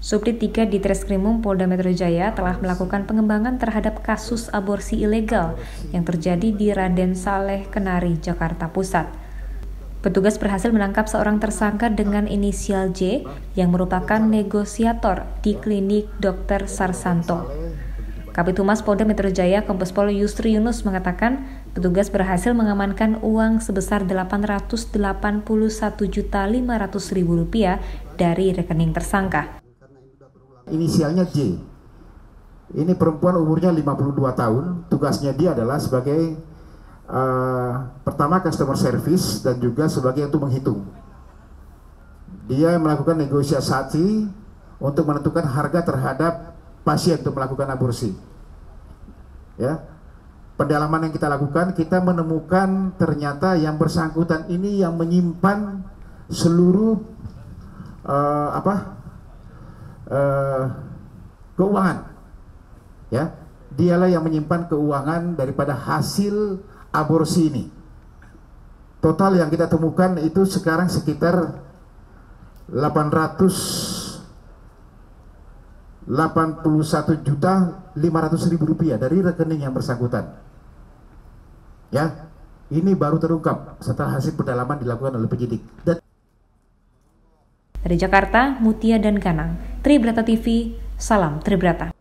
Subdit 3 Ditreskrimum Polda Metro Jaya telah melakukan pengembangan terhadap kasus aborsi ilegal yang terjadi di Raden Saleh Kenari, Jakarta Pusat. Petugas berhasil menangkap seorang tersangka dengan inisial J yang merupakan negosiator di klinik Dr. Sarsanto. Kabid Humas Polda Metro Jaya, Kombes Pol Yusri Yunus mengatakan, petugas berhasil mengamankan uang sebesar Rp881.500.000 dari rekening tersangka. Inisialnya J. Ini perempuan umurnya 52 tahun. Tugasnya dia adalah sebagai pertama customer service dan juga sebagai untuk menghitung. Dia melakukan negosiasi untuk menentukan harga terhadap pasien untuk melakukan aborsi. Ya. Pendalaman yang kita lakukan, kita menemukan ternyata yang bersangkutan ini yang menyimpan seluruh keuangan, ya, dialah yang menyimpan keuangan daripada hasil aborsi ini. Total yang kita temukan itu sekarang sekitar 881.500.000 rupiah dari rekening yang bersangkutan. Ya, ini baru terungkap setelah hasil pendalaman dilakukan oleh penyidik. Dari Jakarta, Mutia dan Kanang, Tribrata TV, salam Tribrata.